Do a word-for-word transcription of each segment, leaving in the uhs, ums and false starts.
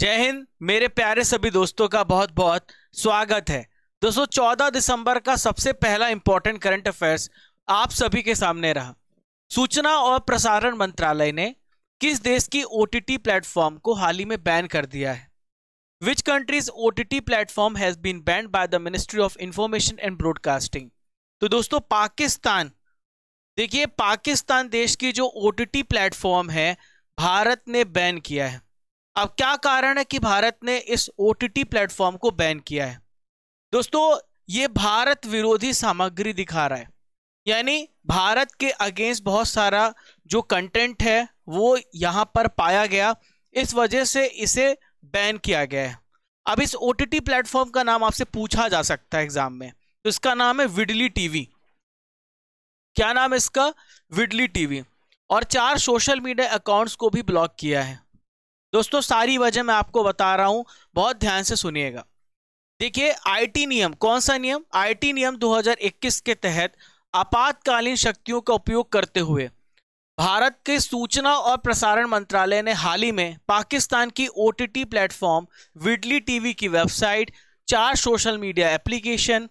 जय हिंद मेरे प्यारे सभी दोस्तों का बहुत बहुत स्वागत है। दोस्तों चौदह दिसंबर का सबसे पहला इंपॉर्टेंट करंट अफेयर्स आप सभी के सामने रहा। सूचना और प्रसारण मंत्रालय ने किस देश की ओटीटी प्लेटफॉर्म को हाल ही में बैन कर दिया है? Which countries OTT platform has been banned by the ministry of information and broadcasting. तो दोस्तों पाकिस्तान, देखिए पाकिस्तान देश की जो ओटीटी प्लेटफॉर्म है भारत ने बैन किया है। अब क्या कारण है कि भारत ने इस ओटीटी प्लेटफॉर्म को बैन किया है? दोस्तों ये भारत विरोधी सामग्री दिखा रहा है, यानी भारत के अगेंस्ट बहुत सारा जो कंटेंट है वो यहाँ पर पाया गया, इस वजह से इसे बैन किया गया है। अब इस ओटीटी प्लेटफॉर्म का नाम आपसे पूछा जा सकता है एग्जाम में, तो इसका नाम है विडली टीवी। क्या नाम है इसका? Vidly TV. और चार सोशल मीडिया अकाउंट्स को भी ब्लॉक किया है। दोस्तों सारी वजह मैं आपको बता रहा हूं, बहुत ध्यान से सुनिएगा। देखिए आईटी नियम, कौन सा नियम? आईटी नियम दो हज़ार इक्कीस के तहत आपातकालीन शक्तियों का उपयोग करते हुए भारत के सूचना और प्रसारण मंत्रालय ने हाल ही में पाकिस्तान की ओटीटी प्लेटफॉर्म विडली टीवी की वेबसाइट, चार सोशल मीडिया एप्लीकेशन,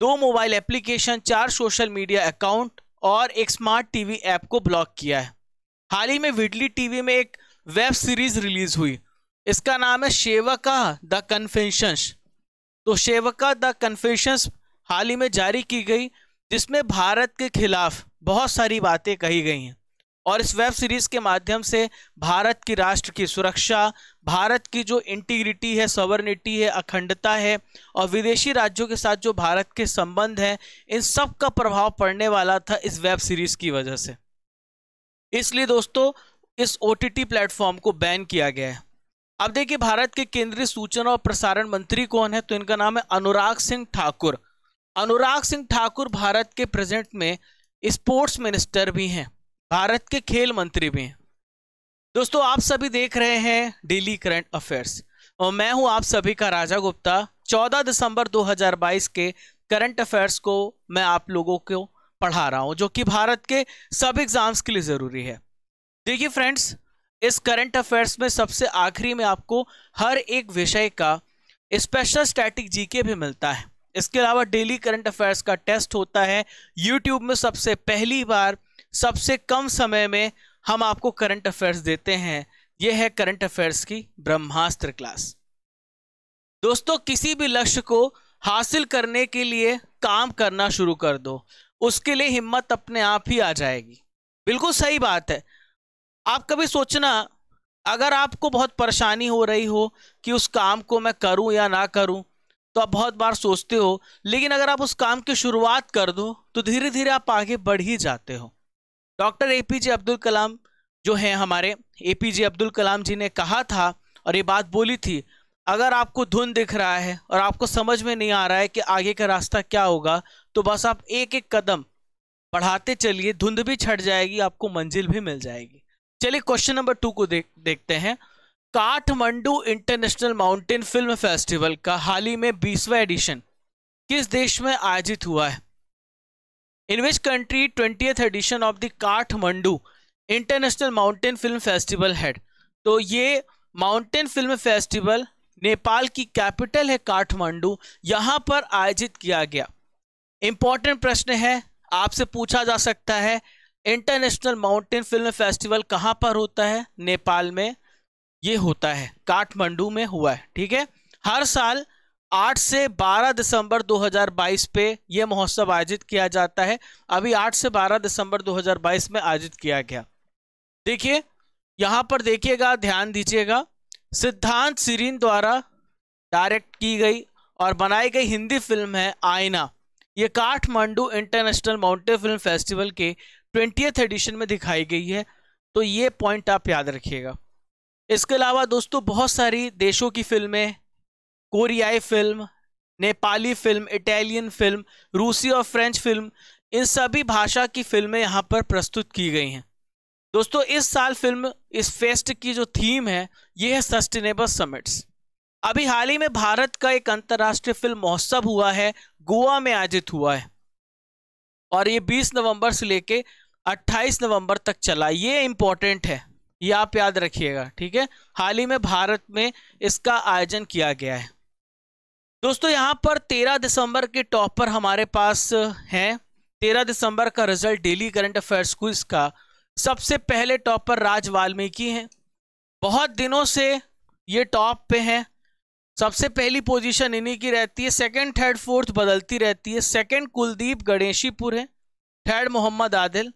दो मोबाइल एप्लीकेशन, चार सोशल मीडिया अकाउंट और एक स्मार्ट टीवी ऐप को ब्लॉक किया है। हाल ही में विडली टीवी में एक वेब सीरीज रिलीज हुई, इसका नाम है सेवका द कन्फेशंस। तो सेवका द कन्फेशंस हाल ही में जारी की गई, जिसमें भारत के खिलाफ बहुत सारी बातें कही गई हैं। और इस वेब सीरीज के माध्यम से भारत की राष्ट्र की सुरक्षा, भारत की जो इंटीग्रिटी है, सॉवरेनिटी है, अखंडता है और विदेशी राज्यों के साथ जो भारत के संबंध हैं, इन सब का प्रभाव पड़ने वाला था इस वेब सीरीज की वजह से। इसलिए दोस्तों इस ओटीटी प्लेटफॉर्म को बैन किया गया है। अब देखिए भारत के केंद्रीय सूचना और प्रसारण मंत्री कौन है? तो इनका नाम है अनुराग सिंह ठाकुर। अनुराग सिंह ठाकुर भारत के प्रेजेंट में स्पोर्ट्स मिनिस्टर भी हैं, भारत के खेल मंत्री भी हैं। दोस्तों आप सभी देख रहे हैं डेली करंट अफेयर्स और मैं हूं आप सभी का राजा गुप्ता। चौदह दिसंबर दो हज़ार बाईस के करंट अफेयर्स को मैं आप लोगों को पढ़ा रहा हूँ, जो कि भारत के सब एग्जाम्स के लिए ज़रूरी है। देखिए फ्रेंड्स, इस करंट अफेयर्स में सबसे आखिरी में आपको हर एक विषय का स्पेशल स्टैटिक जीके भी मिलता है। इसके अलावा डेली करंट अफेयर्स का टेस्ट होता है यूट्यूब में। सबसे पहली बार सबसे कम समय में हम आपको करंट अफेयर्स देते हैं। यह है करंट अफेयर्स की ब्रह्मास्त्र क्लास। दोस्तों किसी भी लक्ष्य को हासिल करने के लिए काम करना शुरू कर दो, उसके लिए हिम्मत अपने आप ही आ जाएगी। बिल्कुल सही बात है। आप कभी सोचना, अगर आपको बहुत परेशानी हो रही हो कि उस काम को मैं करूं या ना करूं, तो आप बहुत बार सोचते हो, लेकिन अगर आप उस काम की शुरुआत कर दो तो धीरे धीरे आप आगे बढ़ ही जाते हो। Doctor A P J Abdul Kalam जो हैं, हमारे ए पी जे अब्दुल कलाम जी ने कहा था और ये बात बोली थी, अगर आपको धुन दिख रहा है और आपको समझ में नहीं आ रहा है कि आगे का रास्ता क्या होगा, तो बस आप एक एक कदम बढ़ाते चलिए, धुंध भी छट जाएगी, आपको मंजिल भी मिल जाएगी। चलिए क्वेश्चन नंबर टू को देख देखते हैं। Kathmandu international mountain film festival का हाल ही में बीसवां एडिशन किस देश में आयोजित हुआ है? In which country twentieth edition of the Kathmandu international mountain film festival had. तो ये माउंटेन फिल्म फेस्टिवल नेपाल की कैपिटल है काठमांडू, यहाँ पर आयोजित किया गया। इंपॉर्टेंट प्रश्न है, आपसे पूछा जा सकता है इंटरनेशनल माउंटेन फिल्म फेस्टिवल कहाँ पर होता है? नेपाल में ये होता है, काठमांडू में हुआ है। ठीक है, हर साल आठ से बारह दिसंबर दो हज़ार बाईस पे यह महोत्सव आयोजित किया जाता है। अभी आठ से बारह दिसंबर दो हज़ार बाईस में आयोजित किया गया। देखिए यहाँ पर देखिएगा, ध्यान दीजिएगा, सिद्धार्थ सिरीन द्वारा डायरेक्ट की गई और बनाई गई हिंदी फिल्म है आईना। ये Kathmandu international mountain film festival के ट्वेंटियथ एडिशन में दिखाई गई है, तो ये पॉइंट आप याद रखिएगा। इसके अलावा दोस्तों बहुत सारी देशों की फिल्में, कोरियाई film, Nepali film, Italian film, रूसी और फ्रेंच फिल्म, इन सभी भाषा की फिल्में यहाँ पर प्रस्तुत की गई हैं। दोस्तों इस साल फिल्म इस फेस्ट की जो थीम है ये है सस्टेनेबल समिट्स। अभी हाल ही में भारत का एक अंतर्राष्ट्रीय फिल्म महोत्सव हुआ है, गोवा में आयोजित हुआ है और ये बीस नवंबर से लेके अट्ठाईस नवंबर तक चला। ये इम्पोर्टेंट है, ये आप याद रखिएगा, ठीक है। हाल ही में भारत में इसका आयोजन किया गया है। दोस्तों यहाँ पर तेरह दिसंबर के टॉपर हमारे पास हैं। तेरह दिसंबर का result daily current affairs quiz का। सबसे पहले टॉपर राज वाल्मीकि हैं, बहुत दिनों से ये टॉप पे हैं। सबसे पहली पोजीशन इन्हीं की रहती है, सेकंड थर्ड फोर्थ बदलती रहती है। सेकंड कुलदीप गणेशीपुर है, third Mohammad Adil,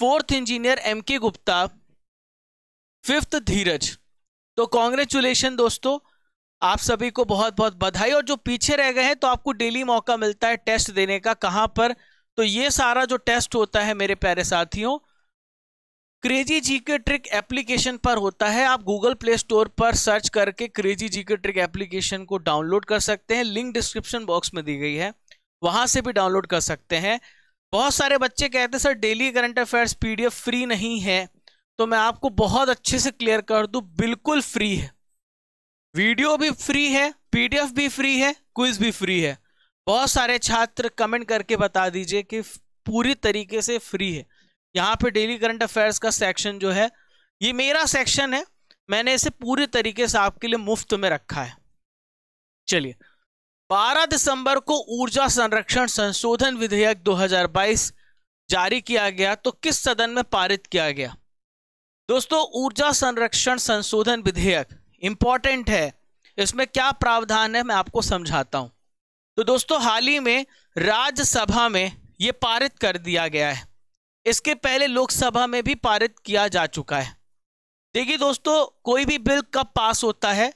fourth engineer M K Gupta, fifth Dheeraj. तो कॉन्ग्रेचुलेशन दोस्तों, आप सभी को बहुत बहुत बधाई। और जो पीछे रह गए हैं तो आपको डेली मौका मिलता है टेस्ट देने का। कहाँ पर? तो ये सारा जो टेस्ट होता है मेरे प्यारे साथियों, क्रेजी जीके ट्रिक एप्लीकेशन पर होता है। आप गूगल प्ले स्टोर पर सर्च करके क्रेजी जीके ट्रिक एप्लीकेशन को डाउनलोड कर सकते हैं। लिंक डिस्क्रिप्शन बॉक्स में दी गई है, वहां से भी डाउनलोड कर सकते हैं। बहुत सारे बच्चे कहते हैं sir daily current affairs PDF free नहीं है, तो मैं आपको बहुत अच्छे से क्लियर कर दूं, बिल्कुल फ्री है। वीडियो भी फ्री है, पीडीएफ भी फ्री है, क्विज भी फ्री है। बहुत सारे छात्र कमेंट करके बता दीजिए कि पूरी तरीके से फ्री है। यहाँ पे डेली करंट अफेयर्स का सेक्शन जो है, ये मेरा सेक्शन है, मैंने इसे पूरी तरीके से आपके लिए मुफ्त में रखा है। चलिए, बारह दिसंबर को ऊर्जा संरक्षण संशोधन विधेयक दो हज़ार बाईस जारी किया गया, तो किस सदन में पारित किया गया? दोस्तों ऊर्जा संरक्षण संशोधन विधेयक इंपॉर्टेंट है, इसमें क्या प्रावधान है मैं आपको समझाता हूं। तो दोस्तों हाल ही में राज्यसभा में ये पारित कर दिया गया है, इसके पहले लोकसभा में भी पारित किया जा चुका है। देखिए दोस्तों, कोई भी बिल कब पास होता है,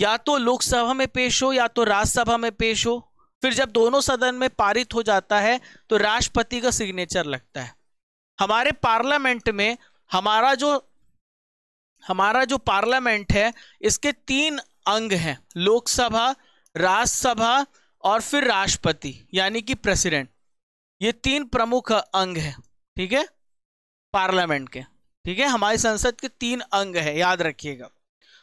या तो लोकसभा में पेश हो या तो राज्यसभा में पेश हो, फिर जब दोनों सदन में पारित हो जाता है तो राष्ट्रपति का सिग्नेचर लगता है। हमारे पार्लियामेंट में हमारा जो हमारा जो पार्लियामेंट है, इसके तीन अंग हैं, लोकसभा, राज्यसभा और फिर राष्ट्रपति यानी कि प्रेसिडेंट। ये तीन प्रमुख अंग हैं, ठीक है, पार्लियामेंट के। ठीक है, हमारी संसद के तीन अंग है, याद रखिएगा।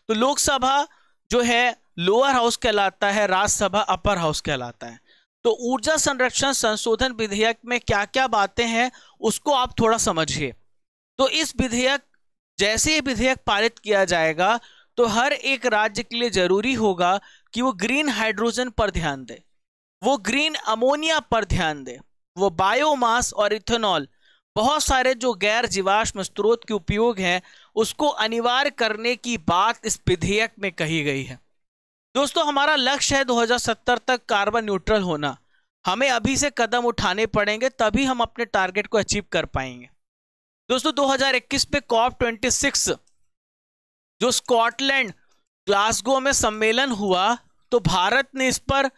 तो लोकसभा जो है लोअर हाउस कहलाता है, राज्यसभा अपर हाउस कहलाता है। तो ऊर्जा संरक्षण संशोधन विधेयक में क्या क्या बातें हैं उसको आप थोड़ा समझिए। तो इस विधेयक, जैसे ये विधेयक पारित किया जाएगा तो हर एक राज्य के लिए जरूरी होगा कि वो ग्रीन हाइड्रोजन पर ध्यान दे, वो ग्रीन अमोनिया पर ध्यान दे, वो बायोमास और इथेनॉल, बहुत सारे जो गैर जीवाश्म स्रोत के उपयोग हैं उसको अनिवार्य करने की बात इस विधेयक में कही गई है। दोस्तों हमारा लक्ष्य है दो हज़ार सत्तर तक कार्बन न्यूट्रल होना। हमें अभी से कदम उठाने पड़ेंगे, तभी हम अपने टारगेट को अचीव कर पाएंगे। दोस्तों दो हज़ार इक्कीस में कॉप छब्बीस जो स्कॉटलैंड ग्लासगो में सम्मेलन हुआ, तो भारत ने इस पर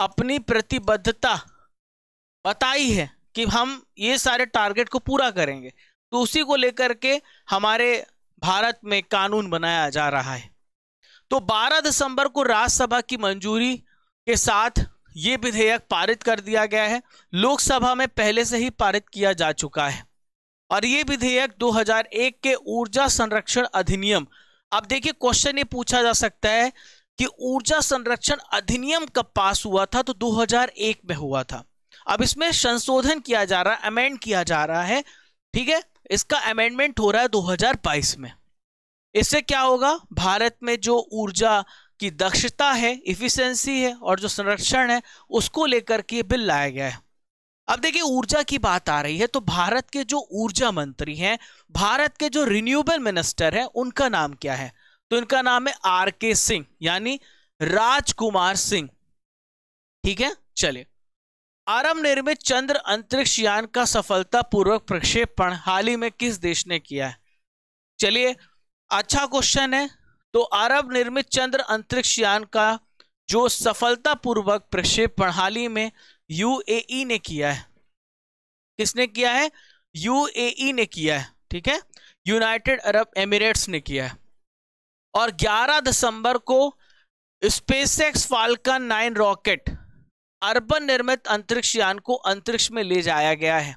अपनी प्रतिबद्धता बताई है कि हम ये सारे टारगेट को पूरा करेंगे। तो उसी को लेकर के हमारे भारत में कानून बनाया जा रहा है। तो बारह दिसंबर को राज्यसभा की मंजूरी के साथ ये विधेयक पारित कर दिया गया है, लोकसभा में पहले से ही पारित किया जा चुका है। और ये विधेयक दो हज़ार एक के ऊर्जा संरक्षण अधिनियम, अब देखिए क्वेश्चन ये पूछा जा सकता है कि ऊर्जा संरक्षण अधिनियम कब पास हुआ था? तो दो हज़ार एक में हुआ था। अब इसमें संशोधन किया जा रहा है, अमेंड किया जा रहा है, ठीक है, इसका अमेंडमेंट हो रहा है दो हज़ार बाईस में। इससे क्या होगा, भारत में जो ऊर्जा की दक्षता है, इफिशिएंसी है और जो संरक्षण है, उसको लेकर के बिल लाया गया है। अब देखिए ऊर्जा की बात आ रही है तो भारत के जो ऊर्जा मंत्री हैं, भारत के जो रिन्यूएबल मिनिस्टर हैं, उनका नाम क्या है? तो इनका नाम है आर के सिंह यानी राजकुमार सिंह, ठीक है। चलिए, आरब निर्मित चंद्र अंतरिक्ष यान का सफलतापूर्वक प्रक्षेपण हाल ही में किस देश ने किया है? चलिए, अच्छा क्वेश्चन है। तो अरब निर्मित चंद्र अंतरिक्ष यान का जो सफलतापूर्वक प्रक्षेपण हाल ही में यूएई ने किया है। किसने किया है? यूएई ने किया है, ठीक है, यूनाइटेड अरब एमिरेट्स ने किया है। और ग्यारह दिसंबर को स्पेसएक्स फाल्कन नाइन रॉकेट अर्बन निर्मित अंतरिक्ष यान को अंतरिक्ष में ले जाया गया है।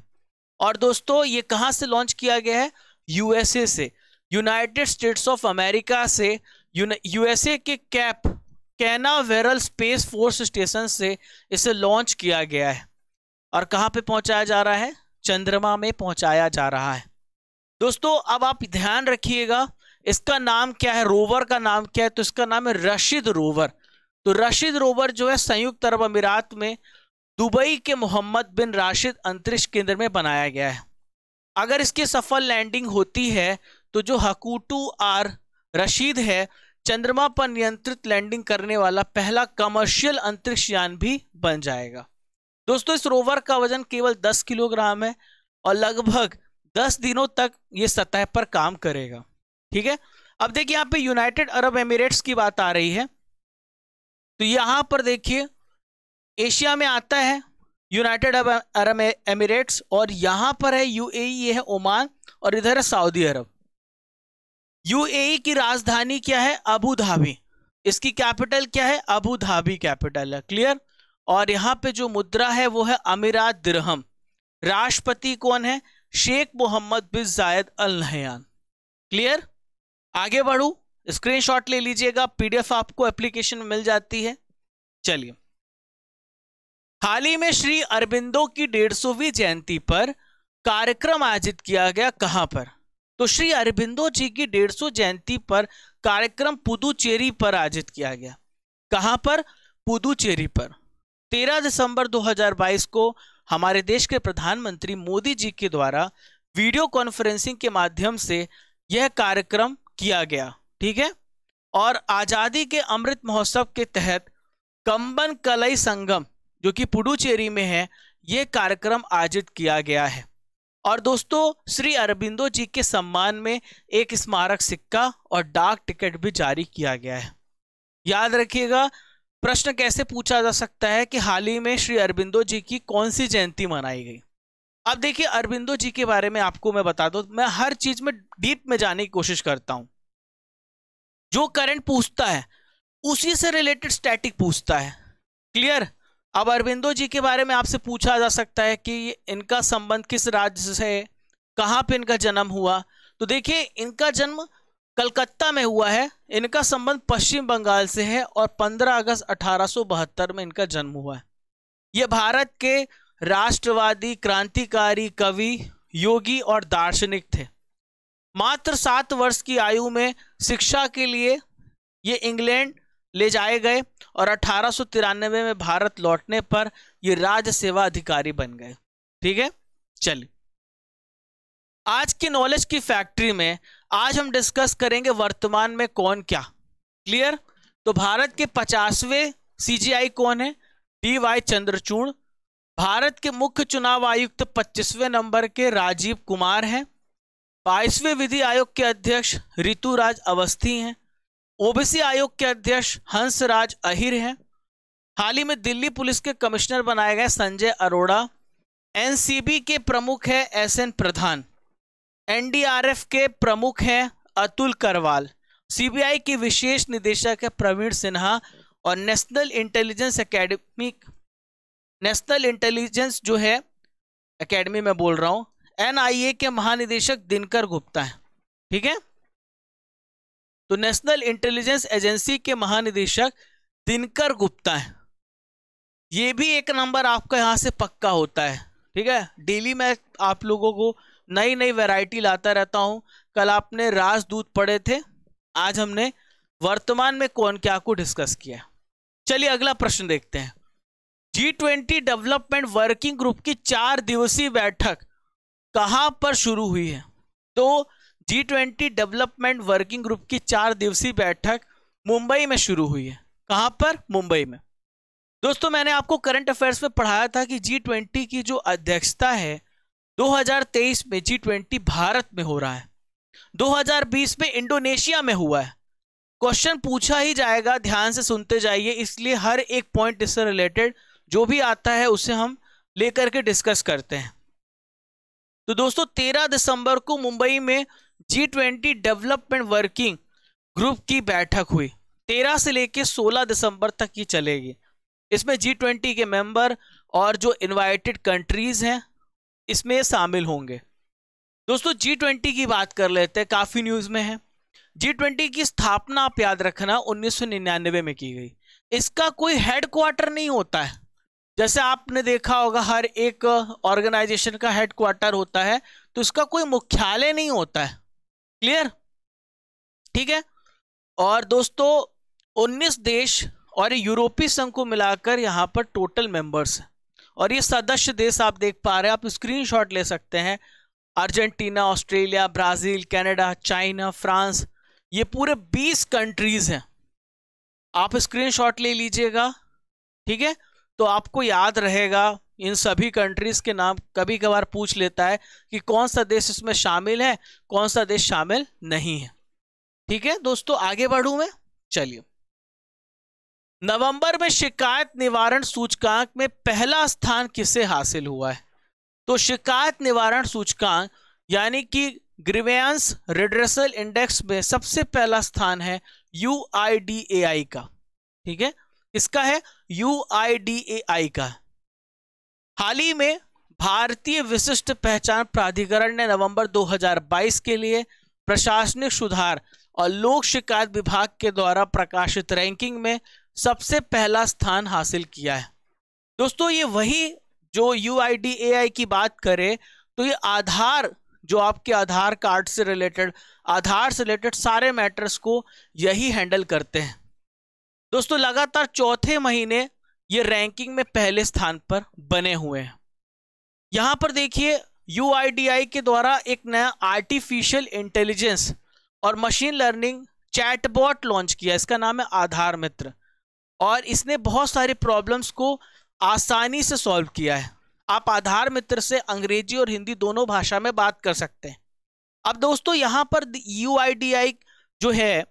और दोस्तों ये कहाँ से लॉन्च किया गया है? यूएसए से, यूनाइटेड स्टेट्स ऑफ अमेरिका से। यूएसए के Cape Canaveral space force station से इसे लॉन्च किया गया है। और कहाँ पे पहुँचाया जा रहा है? चंद्रमा में पहुँचाया जा रहा है। दोस्तों अब आप ध्यान रखिएगा, इसका नाम क्या है, रोवर का नाम क्या है, तो इसका नाम है रशीद रोवर। तो रशीद रोवर जो है संयुक्त अरब अमीरात में दुबई के मोहम्मद बिन राशिद अंतरिक्ष केंद्र में बनाया गया है। अगर इसकी सफल लैंडिंग होती है तो जो हकुटो-आर रशीद है चंद्रमा पर नियंत्रित लैंडिंग करने वाला पहला कमर्शियल अंतरिक्ष यान भी बन जाएगा। दोस्तों इस रोवर का वजन केवल दस किलोग्राम है और लगभग दस दिनों तक ये सतह पर काम करेगा। ठीक है, अब देखिए यहाँ पे यूनाइटेड अरब एमिरेट्स की बात आ रही है, तो यहाँ पर देखिए एशिया में आता है यूनाइटेड अरब एमिरेट्स और यहाँ पर है यूएई, ये है ओमान और इधर है सऊदी अरब। यूएई की राजधानी क्या है, अबू धाबी, इसकी कैपिटल क्या है, अबू धाबी कैपिटल है, क्लियर। और यहाँ पे जो मुद्रा है वो है अमीरात दिरहम। राष्ट्रपति कौन है, Sheikh Mohammed bin Zayed Al Nahyan, clear. आगे बढ़ू, स्क्रीनशॉट ले लीजिएगा, पीडीएफ आपको एप्लीकेशन में मिल जाती है। चलिए, हाल ही में श्री अरबिंदो की डेढ़ सौवीं जयंती पर कार्यक्रम आयोजित किया गया, कहां पर, तो श्री अरबिंदो जी की डेढ़ सौ जयंती पर कार्यक्रम पुदुचेरी पर आयोजित किया गया, कहां पर, पुदुचेरी पर। तेरह दिसंबर दो हज़ार बाईस को हमारे देश के प्रधानमंत्री मोदी जी के द्वारा वीडियो कॉन्फ्रेंसिंग के माध्यम से यह कार्यक्रम किया गया, ठीक है। और आज़ादी के अमृत महोत्सव के तहत कंबन कलई संगम जो कि पुडुचेरी में है, यह कार्यक्रम आयोजित किया गया है। और दोस्तों श्री अरबिंदो जी के सम्मान में एक स्मारक सिक्का और डाक टिकट भी जारी किया गया है। याद रखिएगा, प्रश्न कैसे पूछा जा सकता है कि हाल ही में श्री अरबिंदो जी की कौन सी जयंती मनाई गई। अब देखिए अरबिंदो जी के बारे में आपको मैं बता दूं, मैं हर चीज में डीप में जाने की कोशिश करता हूं। जो करंट पूछता है उसी से रिलेटेड स्टैटिक पूछता है, क्लियर। अब अरबिंदो जी के बारे में आपसे पूछा जा सकता है कि इनका संबंध किस राज्य से है, कहाँ पे इनका जन्म हुआ, तो देखिए इनका जन्म कलकत्ता में हुआ है, इनका संबंध पश्चिम बंगाल से है और पंद्रह अगस्त अठारह सौ बहत्तर में इनका जन्म हुआ है। ये भारत के राष्ट्रवादी, क्रांतिकारी, कवि, योगी और दार्शनिक थे। मात्र सात वर्ष की आयु में शिक्षा के लिए ये इंग्लैंड ले जाए गए और अठारह सौ तिरानवे में भारत लौटने पर ये राज्य सेवा अधिकारी बन गए, ठीक है। चलिए, आज के नॉलेज की फैक्ट्री में आज हम डिस्कस करेंगे वर्तमान में कौन क्या, क्लियर। तो भारत के पचासवें सीजीआई कौन है, डी वाई चंद्रचूड़। भारत के मुख्य चुनाव आयुक्त पच्चीसवें नंबर के राजीव कुमार हैं। बाईसवें विधि आयोग के अध्यक्ष ऋतुराज अवस्थी हैं। ओबीसी आयोग के अध्यक्ष हंसराज अहिर हैं। हाल ही में दिल्ली पुलिस के कमिश्नर बनाए गए संजय अरोड़ा। एनसीबी के प्रमुख है एस एन प्रधान। एनडीआरएफ के प्रमुख हैं अतुल करवाल। सीबीआई के विशेष निदेशक है प्रवीण सिन्हा। और national intelligence academy, national intelligence जो है एकेडमी में बोल रहा हूँ, एनआईए के महानिदेशक दिनकर गुप्ता हैं, ठीक है। तो नेशनल इंटेलिजेंस एजेंसी के महानिदेशक दिनकर गुप्ता हैं। ये भी एक नंबर आपका यहाँ से पक्का होता है, ठीक है। डेली मैं आप लोगों को नई नई वैरायटी लाता रहता हूँ। कल आपने राजदूत पढ़े थे, आज हमने वर्तमान में कौन क्या को डिस्कस किया। चलिए अगला प्रश्न देखते हैं। G twenty development working group की चार दिवसीय बैठक कहाँ पर शुरू हुई है, तो G twenty development working group की चार दिवसीय बैठक मुंबई में शुरू हुई है, कहाँ पर, मुंबई में। दोस्तों मैंने आपको करंट अफेयर्स में पढ़ाया था कि जी ट्वेंटी की जो अध्यक्षता है दो हज़ार तेईस में जी ट्वेंटी भारत में हो रहा है, दो हज़ार बीस में इंडोनेशिया में हुआ है। क्वेश्चन पूछा ही जाएगा, ध्यान से सुनते जाइए, इसलिए हर एक पॉइंट इससे रिलेटेड जो भी आता है उसे हम लेकर के डिस्कस करते हैं। तो दोस्तों तेरह दिसंबर को मुंबई में G twenty development working group की बैठक हुई। तेरह से लेकर सोलह दिसंबर तक ये चलेगी। इसमें जी ट्वेंटी के मेंबर और जो इन्वाइटेड कंट्रीज हैं इसमें शामिल होंगे। दोस्तों जी ट्वेंटी की बात कर लेते हैं, काफ़ी न्यूज़ में है। जी ट्वेंटी की स्थापना आप याद रखना उन्नीस सौ निन्यानवे में की गई। इसका कोई हेड क्वार्टर नहीं होता है, जैसे आपने देखा होगा हर एक ऑर्गेनाइजेशन का हेडक्वार्टर होता है, तो इसका कोई मुख्यालय नहीं होता है। क्लियर? ठीक है। और दोस्तों उन्नीस देश और यूरोपीय संघ को मिलाकर यहाँ पर टोटल मेंबर्स हैं। और ये सदस्य देश आप देख पा रहे हैं, आप स्क्रीनशॉट ले सकते हैं। Argentina, Australia, Brazil, Canada, China, France, ये पूरे बीस कंट्रीज हैं। आप स्क्रीनशॉट ले लीजिएगा, ठीक है, तो आपको याद रहेगा। इन सभी कंट्रीज के नाम कभी कभार पूछ लेता है कि कौन सा देश इसमें शामिल है, कौन सा देश शामिल नहीं है। ठीक है दोस्तों, आगे बढ़ूं मैं, चलिए। नवंबर में शिकायत निवारण सूचकांक में पहला स्थान किसे हासिल हुआ है? तो शिकायत निवारण सूचकांक यानी कि ग्रीवेंस रिड्रेसल इंडेक्स में सबसे पहला स्थान है यू आई डी ए आई का। ठीक है, इसका है यू आई डी ए आई का। हाल ही में भारतीय विशिष्ट पहचान प्राधिकरण ने नवंबर दो हज़ार बाईस के लिए प्रशासनिक सुधार और लोक शिकायत विभाग के द्वारा प्रकाशित रैंकिंग में सबसे पहला स्थान हासिल किया है। दोस्तों ये वही जो यू आई डी ए आई की बात करें तो ये आधार, जो आपके आधार कार्ड से रिलेटेड, आधार से रिलेटेड सारे मैटर्स को यही हैंडल करते हैं। दोस्तों लगातार चौथे महीने ये रैंकिंग में पहले स्थान पर बने हुए हैं। यहाँ पर देखिए यू आई डी ए आई के द्वारा एक नया आर्टिफिशियल इंटेलिजेंस और मशीन लर्निंग चैटबॉट लॉन्च किया, इसका नाम है आधार मित्र, और इसने बहुत सारी प्रॉब्लम्स को आसानी से सॉल्व किया है। आप आधार मित्र से अंग्रेजी और हिंदी दोनों भाषा में बात कर सकते हैं। अब दोस्तों यहाँ पर यू आई डी ए आई जो है,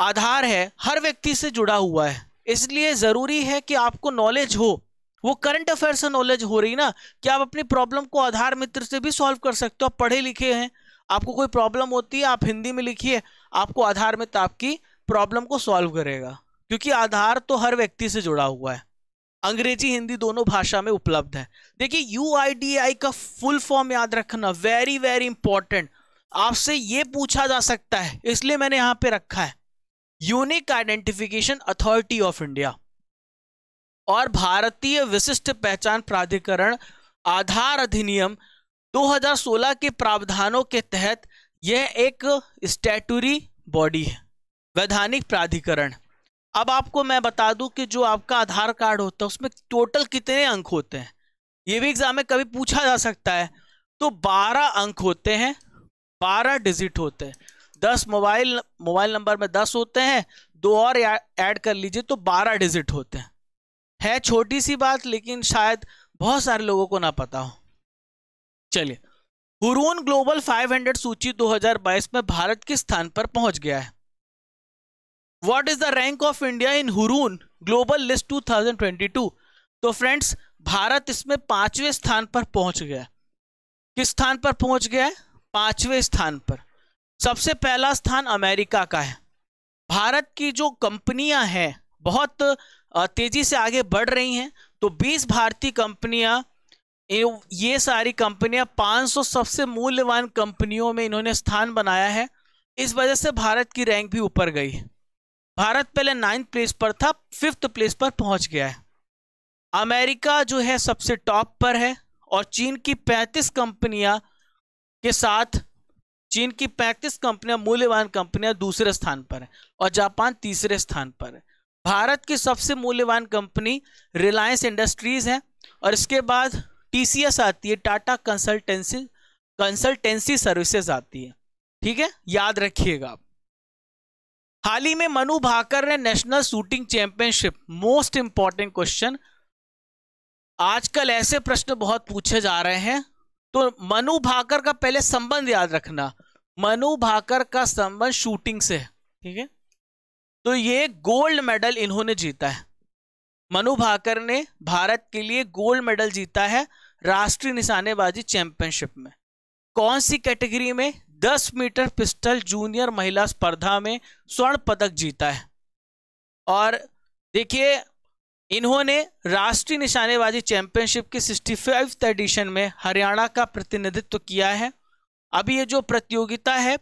आधार है, हर व्यक्ति से जुड़ा हुआ है, इसलिए ज़रूरी है कि आपको नॉलेज हो, वो करंट अफेयर से नॉलेज हो रही ना, कि आप अपनी प्रॉब्लम को आधार मित्र से भी सॉल्व कर सकते हो। आप पढ़े लिखे हैं, आपको कोई प्रॉब्लम होती है, आप हिंदी में लिखिए, आपको आधार मित्र आपकी प्रॉब्लम को सॉल्व करेगा, क्योंकि आधार तो हर व्यक्ति से जुड़ा हुआ है, अंग्रेजी हिंदी दोनों भाषा में उपलब्ध है। देखिए यू आई डी ए आई का फुल फॉर्म याद रखना वेरी वेरी इंपॉर्टेंट, आपसे ये पूछा जा सकता है, इसलिए मैंने यहाँ पे रखा है unique identification authority of India. और भारतीय विशिष्ट पहचान प्राधिकरण आधार अधिनियम दो हज़ार सोलह के प्रावधानों के तहत यह एक स्टैट्यूटरी बॉडी है, वैधानिक प्राधिकरण। अब आपको मैं बता दूं कि जो आपका आधार कार्ड होता है उसमें टोटल कितने अंक होते हैं, ये भी एग्जाम में कभी पूछा जा सकता है। तो बारह अंक होते हैं, बारह डिजिट होते हैं, दस मोबाइल मोबाइल नंबर में दस होते हैं, दो और ऐड कर लीजिए तो बारह डिजिट होते हैं। है छोटी सी बात, लेकिन शायद बहुत सारे लोगों को ना पता हो। चलिए, हुरून ग्लोबल पाँच सौ सूची दो हज़ार बाईस में भारत के स्थान पर पहुंच गया है। What is the rank of India in Hurun global list दो हज़ार बाईस? तो फ्रेंड्स भारत इसमें पांचवें स्थान पर पहुंच गया है। किस स्थान पर पहुंच गया है? पांचवें स्थान पर। सबसे पहला स्थान अमेरिका का है। भारत की जो कंपनियां हैं बहुत तेजी से आगे बढ़ रही हैं, तो बीस भारतीय कंपनियां, ये सारी कंपनियां पाँच सौ सबसे मूल्यवान कंपनियों में इन्होंने स्थान बनाया है। इस वजह से भारत की रैंक भी ऊपर गई है। भारत पहले नाइन्थ प्लेस पर था, फिफ्थ प्लेस पर पहुंच गया है। अमेरिका जो है सबसे टॉप पर है, और चीन की पैंतीस कंपनियां के साथ चीन की पैंतीस कंपनियां मूल्यवान कंपनियां दूसरे स्थान पर है, और जापान तीसरे स्थान पर है। भारत की सबसे मूल्यवान कंपनी रिलायंस इंडस्ट्रीज है, और इसके बाद टी सी एस आती है, टाटा कंसल्टेंसी कंसल्टेंसी सर्विसेज आती है। ठीक है, याद रखिएगा आप। हाल ही में मनु भाकर ने national shooting championship, most important question, आजकल ऐसे प्रश्न बहुत पूछे जा रहे हैं, तो मनु भाकर का पहले संबंध याद रखना। मनु भाकर का संबंध शूटिंग से है, ठीक है, तो ये गोल्ड मेडल इन्होंने जीता है। मनु भाकर ने भारत के लिए गोल्ड मेडल जीता है राष्ट्रीय निशानेबाजी चैंपियनशिप में। कौन सी कैटेगरी में? दस मीटर पिस्टल जूनियर महिला स्पर्धा में स्वर्ण पदक जीता है। और देखिए इन्होंने राष्ट्रीय निशानेबाजी चैंपियनशिप के सिक्सटी फाइव एडिशन में हरियाणा का प्रतिनिधित्व किया है। अभी ये जो प्रतियोगिता है,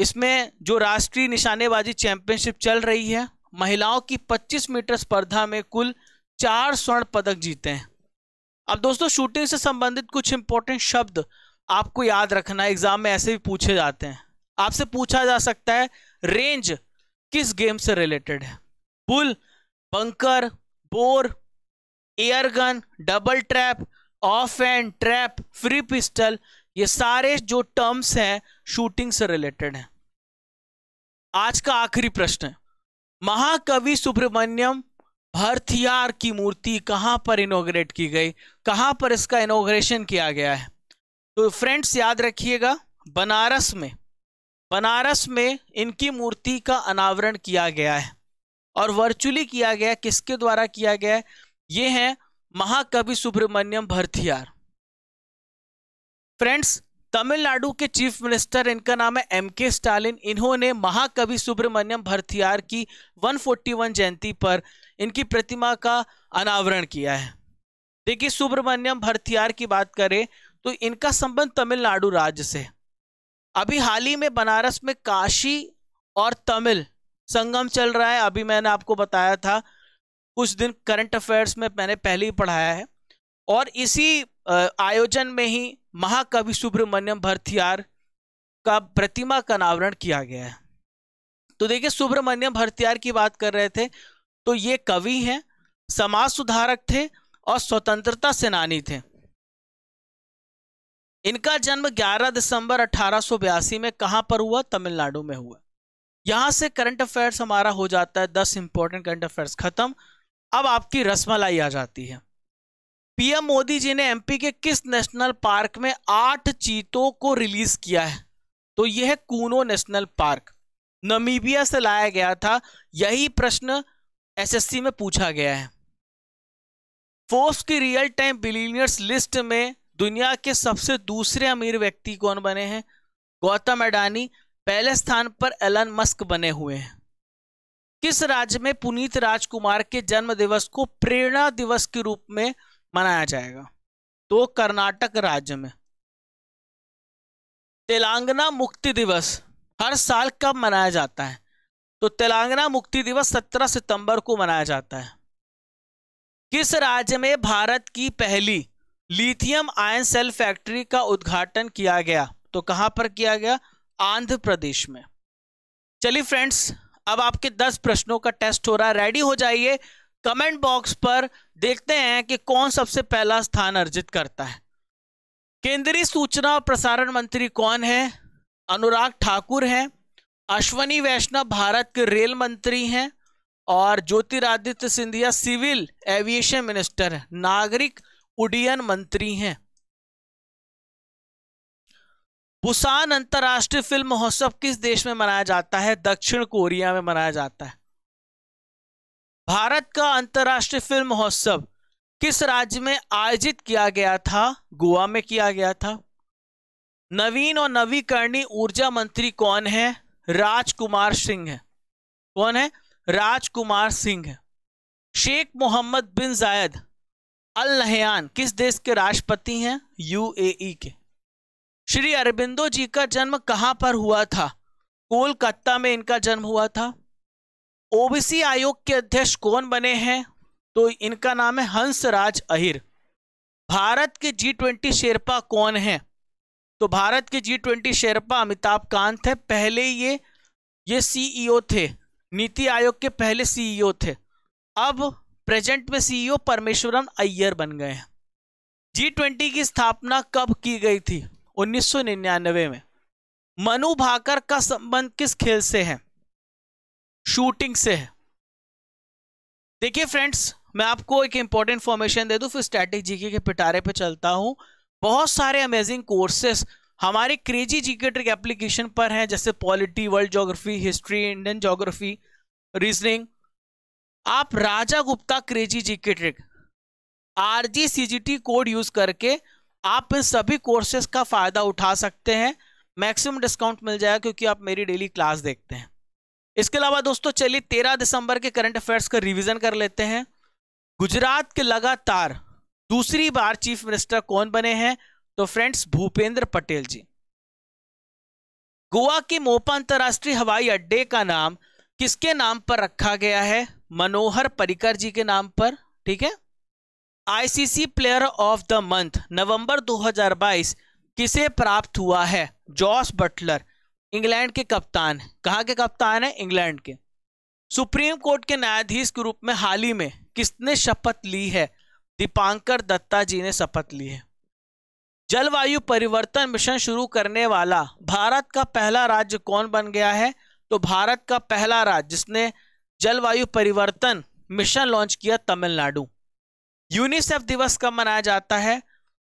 इसमें जो राष्ट्रीय निशानेबाजी चैंपियनशिप चल रही है, महिलाओं की पच्चीस मीटर स्पर्धा में कुल चार स्वर्ण पदक जीते हैं। अब दोस्तों शूटिंग से संबंधित कुछ इंपॉर्टेंट शब्द आपको याद रखना है, एग्जाम में ऐसे भी पूछे जाते हैं। आपसे पूछा जा सकता है रेंज किस गेम से रिलेटेड है, bull, bunker, bore, air gun, double trap, off and trap, free pistol, ये सारे जो टर्म्स हैं शूटिंग से रिलेटेड हैं। आज का आखिरी प्रश्न है, महाकवि सुब्रमण्यम भारथियार की मूर्ति कहां पर इनोग्रेट की गई, कहां पर इसका इनोग्रेशन किया गया है? तो फ्रेंड्स याद रखिएगा, बनारस में बनारस में इनकी मूर्ति का अनावरण किया गया है और वर्चुअली किया गया है। किसके द्वारा किया गया है? ये हैं महाकवि सुब्रमण्यम भारथियार। फ्रेंड्स तमिलनाडु के चीफ मिनिस्टर, इनका नाम है एम के स्टालिन, इन्होंने महाकवि सुब्रमण्यम भारथियार की एक सौ इकतालीसवीं जयंती पर इनकी प्रतिमा का अनावरण किया है। देखिए सुब्रमण्यम भारथियार की बात करें तो इनका संबंध तमिलनाडु राज्य से। अभी हाल ही में बनारस में काशी और तमिल संगम चल रहा है, अभी मैंने आपको बताया था कुछ दिन करंट अफेयर्स में मैंने पहले ही पढ़ाया है, और इसी आयोजन में ही महाकवि सुब्रमण्यम भारथियार का प्रतिमा का अनावरण किया गया है। तो देखिए सुब्रमण्यम भारथियार की बात कर रहे थे तो ये कवि हैं, समाज सुधारक थे और स्वतंत्रता सेनानी थे। इनका जन्म ग्यारह दिसंबर अठारह सौ बयासी में कहां पर हुआ? तमिलनाडु में हुआ। यहां से करंट अफेयर्स हमारा हो जाता है, दस इंपॉर्टेंट करंट अफेयर्स खत्म। अब आपकी रसमलाई आ जाती है। पीएम मोदी जी ने एमपी के किस नेशनल पार्क में आठ चीतों को रिलीज किया है? तो यह है कूनो नेशनल पार्क, नमीबिया से लाया गया था। यही प्रश्न एसएससी में पूछा गया है। फोर्ब्स की रियल टाइम बिलियनियर्स लिस्ट में दुनिया के सबसे दूसरे अमीर व्यक्ति कौन बने हैं? गौतम अडानी। पहले स्थान पर एलन मस्क बने हुए हैं। किस राज्य में पुनीत राजकुमार के जन्म दिवस को प्रेरणा दिवस के रूप में मनाया जाएगा? तो कर्नाटक राज्य में। तेलंगाना मुक्ति दिवस हर साल कब मनाया जाता है? तो तेलंगाना मुक्ति दिवस सत्रह सितंबर को मनाया जाता है। किस राज्य में भारत की पहली लिथियम आयन सेल फैक्ट्री का उद्घाटन किया गया? तो कहां पर किया गया? आंध्र प्रदेश में। चलिए फ्रेंड्स, अब आपके दस प्रश्नों का टेस्ट हो रहा है, रेडी हो जाइए। कमेंट बॉक्स पर देखते हैं कि कौन सबसे पहला स्थान अर्जित करता है। केंद्रीय सूचना और प्रसारण मंत्री कौन है? अनुराग ठाकुर हैं। अश्वनी वैष्णव भारत के रेल मंत्री हैं और Jyotiraditya Scindia civil aviation minister, नागरिक उड्डयन मंत्री हैं। बुसान अंतर्राष्ट्रीय फिल्म महोत्सव किस देश में मनाया जाता है? दक्षिण कोरिया में मनाया जाता है। भारत का अंतर्राष्ट्रीय फिल्म महोत्सव किस राज्य में आयोजित किया गया था? गोवा में किया गया था। नवीन और नवीकरणीय ऊर्जा मंत्री कौन है? राजकुमार सिंह है। कौन है? राजकुमार सिंह है। Sheikh Mohammed bin Zayed Al Nahyan किस देश के राष्ट्रपति हैं? यूएई के। श्री अरबिंदो जी का जन्म कहां पर हुआ था? कोलकाता में इनका जन्म हुआ था। ओबीसी आयोग के अध्यक्ष कौन बने हैं? तो इनका नाम है हंसराज अहिर। भारत के जी ट्वेंटी शेरपा कौन है? तो भारत के G twenty sherpa Amitabh Kant है। पहले ये ये सीईओ थे, नीति आयोग के पहले सीईओ थे, अब प्रेजेंट में सीईओ परमेश्वरन अय्यर बन गए हैं। जी ट्वेंटी की स्थापना कब की गई थी? उन्नीस सौ निन्यानवे में। मनु भाकर का संबंध किस खेल से है? शूटिंग से है। देखिए फ्रेंड्स, मैं आपको एक इंपॉर्टेंट इंफॉर्मेशन दे दूं, फिर स्टैटिक जीके के पिटारे पे चलता हूं। बहुत सारे अमेजिंग कोर्सेस हमारे क्रेजी जीके ट्रिक एप्लीकेशन पर हैं, जैसे polity, world geography, history, Indian geography, reasoning. आप Raja Gupta crazy GK trick RG CGT code use करके आप इन सभी कोर्सेज का फायदा उठा सकते हैं। मैक्सिमम डिस्काउंट मिल जाएगा क्योंकि आप मेरी डेली क्लास देखते हैं। इसके अलावा दोस्तों चलिए तेरह दिसंबर के करंट अफेयर्स का रिवीजन कर लेते हैं। गुजरात के लगातार दूसरी बार चीफ मिनिस्टर कौन बने हैं? तो फ्रेंड्स भूपेंद्र पटेल जी। गोवा के मोपा अंतर्राष्ट्रीय हवाई अड्डे का नाम किसके नाम पर रखा गया है? मनोहर पर्रिकर जी के नाम पर। ठीक है। ICC player of the month नवंबर दो हज़ार बाईस किसे प्राप्त हुआ है? जॉस बटलर, इंग्लैंड के कप्तान। कहाँ के कप्तान है? इंग्लैंड के। सुप्रीम कोर्ट के न्यायाधीश के रूप में हाल ही में किसने शपथ ली है? दीपांकर दत्ता जी ने शपथ ली है। जलवायु परिवर्तन मिशन शुरू करने वाला भारत का पहला राज्य कौन बन गया है? तो भारत का पहला राज्य जिसने जलवायु परिवर्तन मिशन लॉन्च किया, तमिलनाडु। यूनिसेफ दिवस कब मनाया जाता है?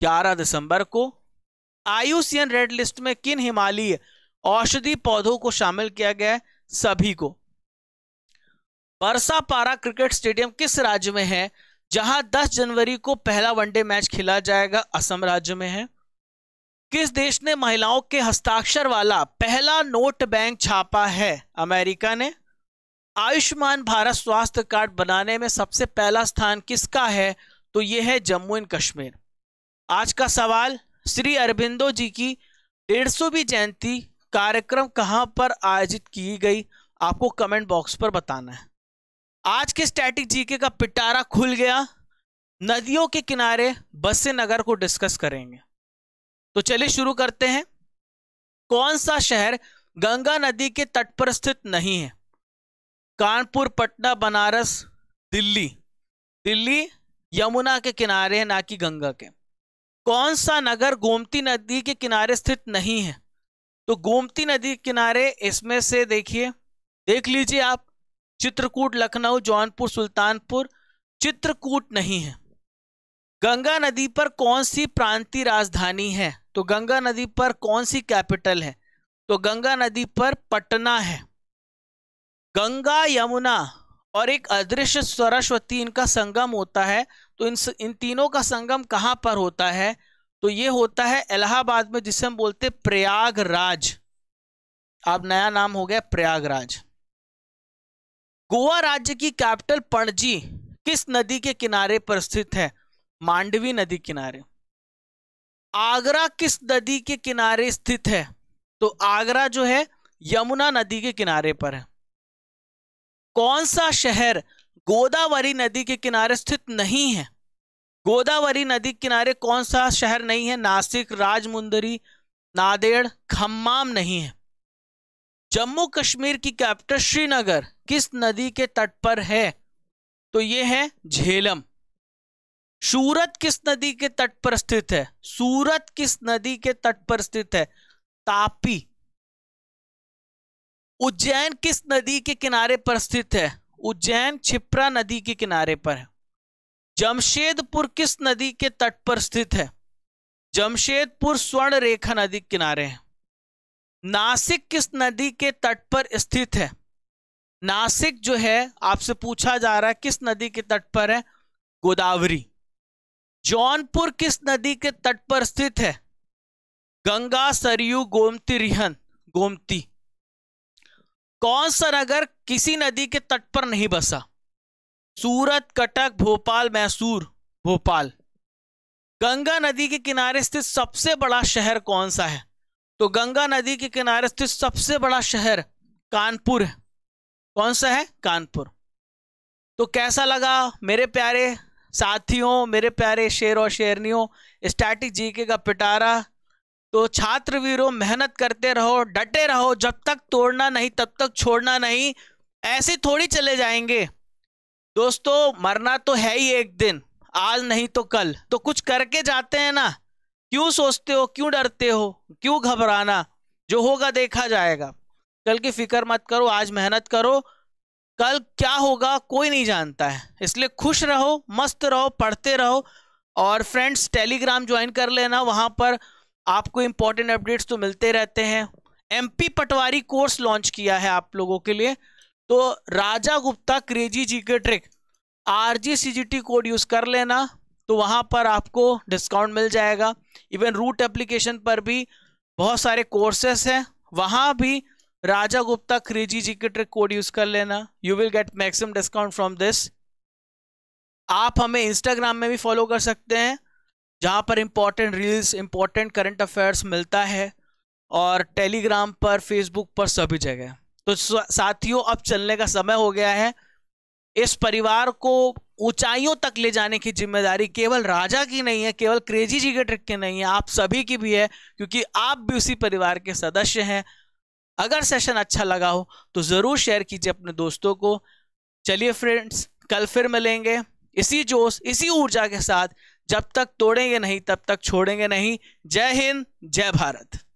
ग्यारह दिसंबर को। आईयूसीएन रेड लिस्ट में किन हिमालयी औषधि पौधों को शामिल किया गया है? सभी को। बरसापारा क्रिकेट स्टेडियम किस राज्य में है, जहां दस जनवरी को पहला वनडे मैच खेला जाएगा? असम राज्य में है। किस देश ने महिलाओं के हस्ताक्षर वाला पहला नोट बैंक छापा है? अमेरिका ने। आयुष्मान भारत स्वास्थ्य कार्ड बनाने में सबसे पहला स्थान किसका है? तो यह है जम्मू एंड कश्मीर। आज का सवाल, श्री अरबिंदो जी की डेढ़ सौवीं जयंती कार्यक्रम कहां पर आयोजित की गई? आपको कमेंट बॉक्स पर बताना है। आज के स्टैटिक जीके का पिटारा खुल गया। नदियों के किनारे बसे नगर को डिस्कस करेंगे। तो चलिए शुरू करते हैं। कौन सा शहर गंगा नदी के तट पर स्थित नहीं है? कानपुर, पटना, बनारस, दिल्ली। दिल्ली यमुना के किनारे है, ना कि गंगा के। कौन सा नगर गोमती नदी के किनारे स्थित नहीं है? तो गोमती नदी के किनारे इसमें से देखिए, देख लीजिए आप, चित्रकूट, लखनऊ, जौनपुर, सुल्तानपुर। चित्रकूट नहीं है। गंगा नदी पर कौन सी प्रांतीय राजधानी है? तो गंगा नदी पर कौन सी कैपिटल है? तो गंगा नदी पर पटना है। गंगा, यमुना और एक अदृश्य सरस्वती, इनका संगम होता है। तो इन इन तीनों का संगम कहाँ पर होता है? तो ये होता है इलाहाबाद में, जिसे हम बोलते हैं प्रयागराज। अब नया नाम हो गया प्रयागराज। गोवा राज्य की कैपिटल पणजी किस नदी के किनारे पर स्थित है? मांडवी नदी किनारे। आगरा किस नदी के किनारे स्थित है? तो आगरा जो है यमुना नदी के किनारे पर है। कौन सा शहर गोदावरी नदी के किनारे स्थित नहीं है? गोदावरी नदी के किनारे कौन सा शहर नहीं है? नासिक, राजमुंदरी, नांदेड़, खम्माम नहीं है। जम्मू कश्मीर की कैपिटल श्रीनगर किस नदी के तट पर है? तो ये है झेलम। सूरत किस नदी के तट पर स्थित है? सूरत किस नदी के तट पर स्थित है? तापी। उज्जैन किस नदी के किनारे पर स्थित है? उज्जैन छिप्रा नदी के किनारे पर है। जमशेदपुर किस नदी के तट पर स्थित है? जमशेदपुर स्वर्ण रेखा नदी के किनारे है। नासिक किस नदी के तट पर स्थित है? नासिक जो है आपसे पूछा जा रहा है किस नदी के तट पर है? गोदावरी। जौनपुर किस नदी के तट पर स्थित है? गंगा, सरयू, गोमती, रिहन, गोमती। कौन सा नगर किसी नदी के तट पर नहीं बसा? सूरत, कटक, भोपाल, मैसूर, भोपाल। गंगा नदी के किनारे स्थित सबसे बड़ा शहर कौन सा है? तो गंगा नदी के किनारे स्थित सबसे बड़ा शहर कानपुर है। कौन सा है? कानपुर। तो कैसा लगा मेरे प्यारे साथियों, मेरे प्यारे शेर और शेरनियों, स्टैटिक जीके का पिटारा? तो छात्र वीरों, मेहनत करते रहो, डटे रहो, जब तक तोड़ना नहीं तब तक छोड़ना नहीं। ऐसे थोड़ी चले जाएंगे दोस्तों, मरना तो है ही एक दिन, आज नहीं तो कल। तो कुछ करके जाते हैं ना। क्यों सोचते हो, क्यों डरते हो, क्यों घबराना? जो होगा देखा जाएगा। कल की फिक्र मत करो, आज मेहनत करो। कल क्या होगा कोई नहीं जानता है, इसलिए खुश रहो, मस्त रहो, पढ़ते रहो। और फ्रेंड्स, टेलीग्राम ज्वाइन कर लेना, वहाँ पर आपको इम्पोर्टेंट अपडेट्स तो मिलते रहते हैं। एमपी पटवारी कोर्स लॉन्च किया है आप लोगों के लिए। तो Raja Gupta crazy GK trick RG CGT code use कर लेना, तो वहाँ पर आपको डिस्काउंट मिल जाएगा। इवन रूट एप्लीकेशन पर भी बहुत सारे कोर्सेस हैं, वहाँ भी Raja Gupta crazy GK trick code use कर लेना। You will get maximum discount from this. आप हमें इंस्टाग्राम में भी फॉलो कर सकते हैं, जहाँ पर important reels, important current affairs मिलता है, और टेलीग्राम पर, फेसबुक पर, सभी जगह। तो साथियों, अब चलने का समय हो गया है। इस परिवार को ऊंचाइयों तक ले जाने की जिम्मेदारी केवल राजा की नहीं है, केवल क्रेजी जी के ट्रिक की नहीं है, आप सभी की भी है, क्योंकि आप भी उसी परिवार के सदस्य हैं। अगर सेशन अच्छा लगा हो तो ज़रूर शेयर कीजिए अपने दोस्तों को। चलिए फ्रेंड्स, कल फिर मिलेंगे इसी जोश, इसी ऊर्जा के साथ। जब तक तोड़ेंगे नहीं तब तक छोड़ेंगे नहीं। जय हिंद, जय भारत।